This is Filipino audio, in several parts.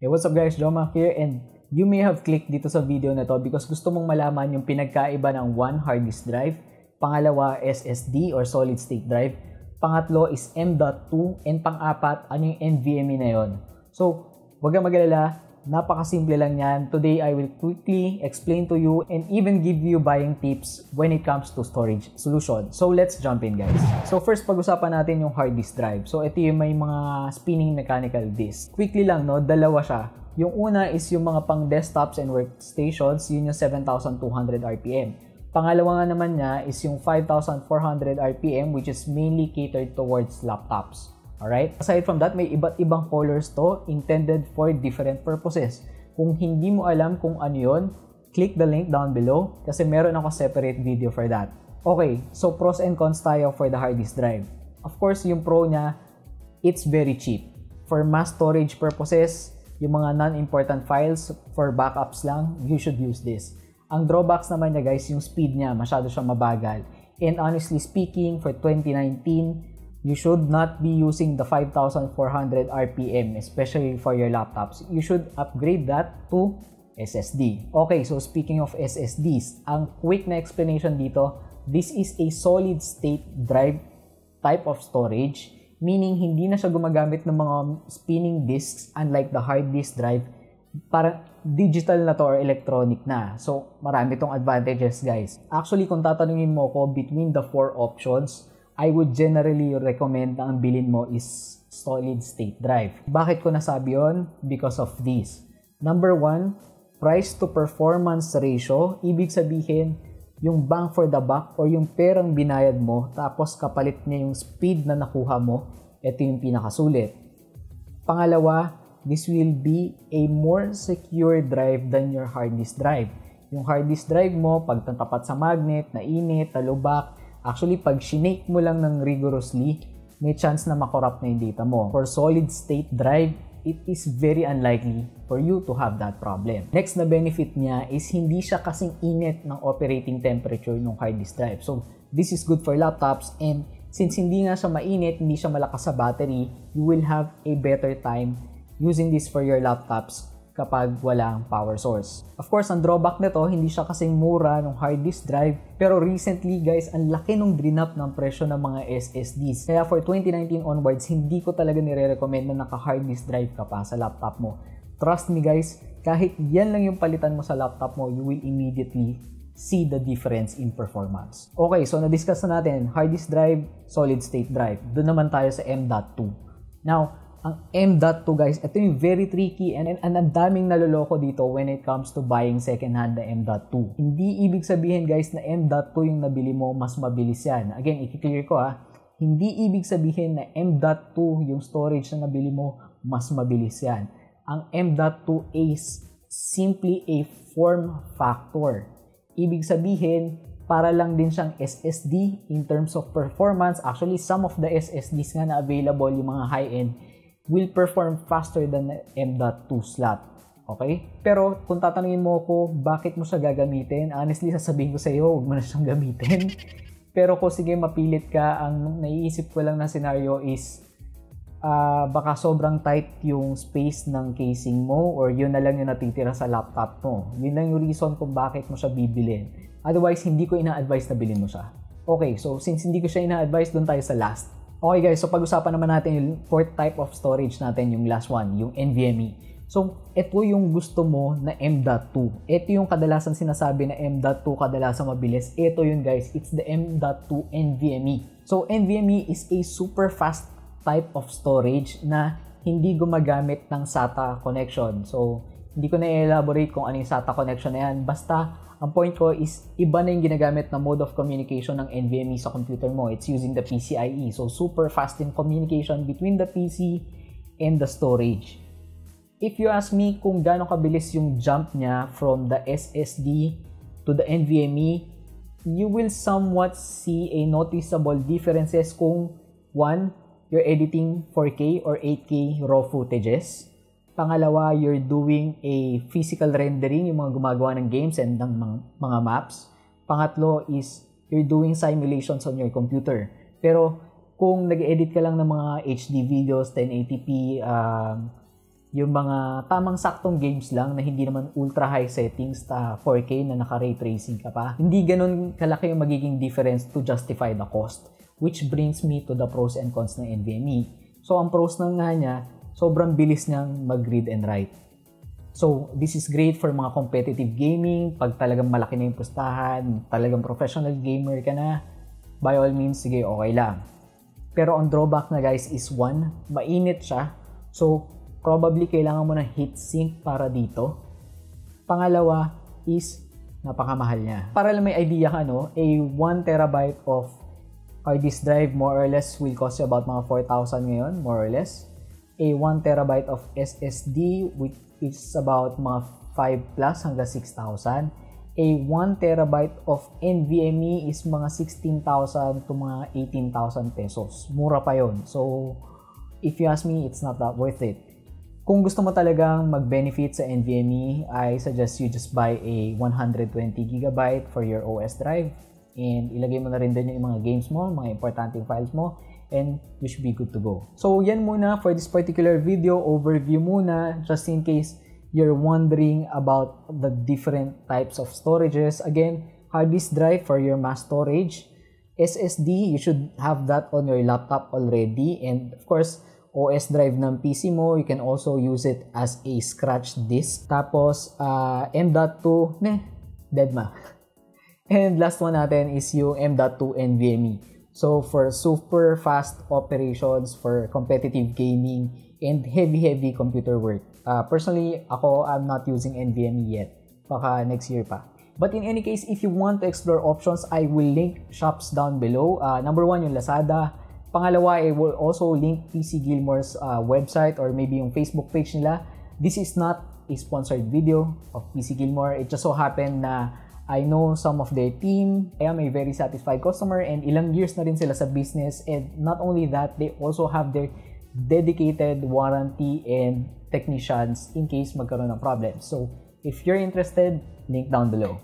Hey, what's up guys? Jomac here, and you may have clicked dito sa video na to because gusto mong malaman yung pinagkaiba ng one hard disk drive, pangalawa SSD or solid state drive, pangatlo is M.2, and pang-apat ano yung NVMe na yon. So, huwag kang mag-alala, napakasimple lang yan. Today I will quickly explain to you and even give you buying tips when it comes to storage solution. So, let's jump in guys. So, first pag-usapan natin yung hard disk drive. So, ito yung may mga spinning mechanical disk. Quickly lang, no? Dalawa siya. Yung una is yung mga pang desktops and workstations, yun yung 7,200 RPM. Pangalawa nga naman niya is yung 5,400 RPM which is mainly catered towards laptops. Alright? Aside from that, may iba't ibang colors to intended for different purposes. Kung hindi mo alam kung ano yun, click the link down below kasi meron ako separate video for that. Okay, so pros and cons tayo for the hard disk drive. Of course, yung pro niya, it's very cheap. For mass storage purposes, yung mga non-important files for backups lang, you should use this. Ang drawbacks naman niya guys, yung speed niya, masyado siyang mabagal. And honestly speaking, for 2019, you should not be using the 5,400 RPM, especially for your laptops. You should upgrade that to SSD. Okay, so speaking of SSDs, ang quick na explanation dito, this is a solid state drive type of storage. Meaning, hindi na siya gumagamit ng mga spinning disks unlike the hard disk drive. Parang digital na to or electronic na. So, marami tong advantages guys. Actually, kung tatanungin mo ko between the four options, I would generally recommend na ang bilhin mo is solid state drive. Bakit ko nasabi yun? Because of this. Number one, price to performance ratio. Ibig sabihin, yung bang for the buck or yung perang binayad mo tapos kapalit niya yung speed na nakuha mo, ito yung pinakasulit. Pangalawa, this will be a more secure drive than your hard disk drive. Yung hard disk drive mo, pag tatapat sa magnet, nainit, talubak, actually pag shinake mo lang ng rigorously, may chance na makorrupt na yung data mo. For solid state drive, it is very unlikely for you to have that problem. Next na benefit niya is hindi siya kasing init ng operating temperature ng hard disk drive. So, this is good for laptops, and since hindi nga siya mainit, hindi siya malakas sa battery, you will have a better time using this for your laptops kapag walang power source. Of course, ang drawback nito, hindi siya kasing mura ng hard disk drive, pero recently guys, ang laki nung drain up ng presyo ng mga SSDs. Kaya for 2019 onwards, hindi ko talaga nire-recommend na naka-hard disk drive ka pa sa laptop mo. Trust me guys, kahit yan lang yung palitan mo sa laptop mo, you will immediately see the difference in performance. Okay, so na-discuss na natin, hard disk drive, solid state drive. Doon naman tayo sa M.2. Now, ang M.2 guys, ito yung very tricky and ang daming naloloko dito when it comes to buying second-hand na M.2. Hindi ibig sabihin guys na M.2 yung nabili mo, mas mabilis yan. Again, i-clear ko ha. Hindi ibig sabihin na M.2 yung storage na nabili mo, mas mabilis yan. Ang M.2 is simply a form factor. Ibig sabihin, para lang din siyang SSD in terms of performance. Actually, some of the SSDs nga na available, yung mga high-end, will perform faster than M.2 slot. Okay? Pero kung tatanungin mo ako, bakit mo siya gagamitin? Honestly, sasabihin ko sa iyo, huwag mo na siyang gamitin. Pero kung sige, mapilit ka, ang naiisip ko lang na scenario is baka sobrang tight yung space ng casing mo or yun na lang yung natitira sa laptop mo. Yun lang yung reason kung bakit mo siya bibilin. Otherwise, hindi ko ina-advise na bilhin mo siya. Okay, so since hindi ko siya ina-advise, doon tayo sa last. Okay guys, so pag-usapan naman natin yung fourth type of storage natin, yung last one, yung NVMe. So, ito yung gusto mo na M.2. Ito yung kadalasan sinasabi na M.2 kadalasan mabilis. Ito yun guys, it's the M.2 NVMe. So, NVMe is a super fast type of storage na hindi gumagamit ng SATA connection. So, hindi ko na-elaborate kung ano yung SATA connection na yan. Basta, ang point ko is, iba na yung ginagamit na mode of communication ng NVMe sa computer mo. It's using the PCIe. So, super fast in communication between the PC and the storage. If you ask me kung gaano kabilis yung jump niya from the SSD to the NVMe, you will somewhat see a noticeable differences kung, one, you're editing 4K or 8K raw footages. Pangalawa, you're doing a physical rendering, yung mga gumagawa ng games and ng mga maps. Pangatlo is, you're doing simulations on your computer. Pero, kung nag-edit ka lang ng mga HD videos, 1080p, yung mga tamang saktong games lang na hindi naman ultra high settings ta 4K na naka-ray tracing ka pa. Hindi ganun kalaki yung magiging difference to justify the cost. Which brings me to the pros and cons ng NVMe. So ang pros na nga niya, sobrang bilis niyang mag-read and write. So this is great for mga competitive gaming, pag talagang malaki na yung pustahan, talagang professional gamer ka na, by all means, sige, okay lang. Pero ang drawback na guys is one, mainit siya. So probably kailangan mo na heatsink para dito. Pangalawa is napakamahal niya. Para lang may idea ka, no, a 1 terabyte of hard disk drive more or less will cost you about mga 4,000 ngayon, more or less. A 1 terabyte of SSD which is about mga 5 plus hanggang 6,000. A 1 terabyte of NVMe is mga 16,000 to mga 18,000 pesos. Mura pa yon. So if you ask me, it's not that worth it. Kung gusto mo talagang mag-benefit sa NVMe, I suggest you just buy a 120GB for your OS drive and ilagay mo na rin doon yung mga games mo, mga importanteng files mo, and you should be good to go. So yan muna for this particular video, overview muna, just in case you're wondering about the different types of storages. Again, hard disk drive for your mass storage, SSD, you should have that on your laptop already, and of course, OS drive ng PC mo, you can also use it as a scratch disk. Tapos, M.2, dead ma. And last one natin is yung M.2 NVMe. So, for super fast operations, for competitive gaming, and heavy computer work. Personally, ako, I'm not using NVMe yet. Baka next year pa. But in any case, if you want to explore options, I will link shops down below. Number one, yung Lazada. Pangalawa, I will also link PC Gilmore's website or maybe yung Facebook page nila. This is not a sponsored video of PC Gilmore. It just so happened na I know some of their team. I am a very satisfied customer and ilang years na rin sila sa business. And not only that, they also have their dedicated warranty and technicians in case magkaroon ng problems. So if you're interested, link down below.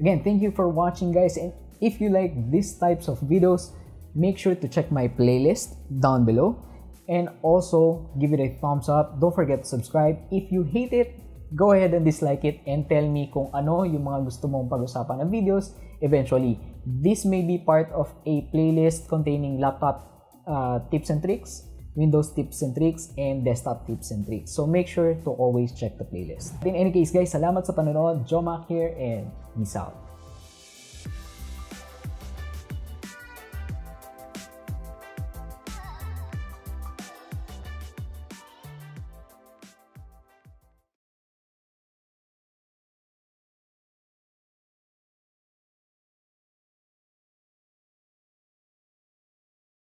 Again, thank you for watching guys. And if you like these types of videos, make sure to check my playlist down below and also give it a thumbs up. Don't forget to subscribe. If you hate it, go ahead and dislike it and tell me kung ano yung mga gusto mong pag-usapan na videos eventually. This may be part of a playlist containing laptop tips and tricks, Windows tips and tricks, and desktop tips and tricks. So make sure to always check the playlist. In any case guys, salamat sa panonood. Jomac here and peace out.